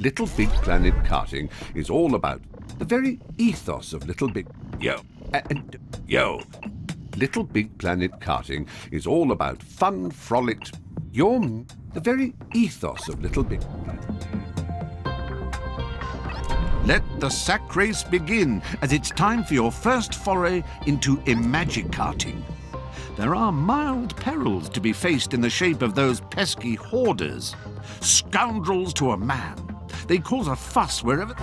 Little Big Planet Karting is all about. The very ethos of Little Big Planet Karting is all about fun, frolic. The very ethos of Little Big. Let the sack race begin, as it's time for your first foray into Imagicarting. There are mild perils to be faced in the shape of those pesky hoarders. Scoundrels to a man. They cause a fuss wherever...